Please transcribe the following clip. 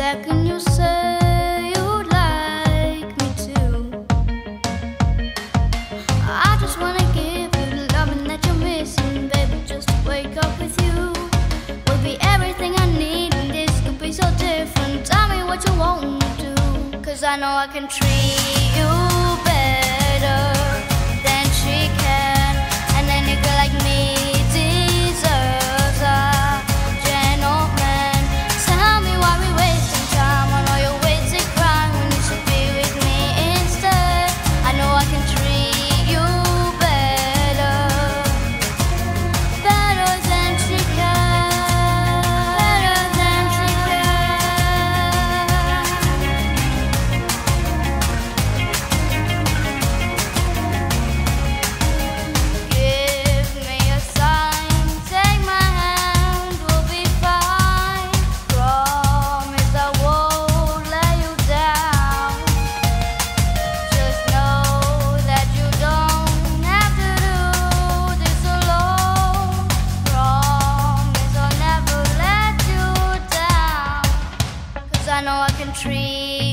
Second you say you'd like me to, I just wanna give you the loving that you're missing. Baby, just wake up with you will be everything I need, and this could be so different. Tell me what you want me to do, cause I know I can treat you better than she can, and then a girl like me deserves a gentleman. Tell me why we waste tree.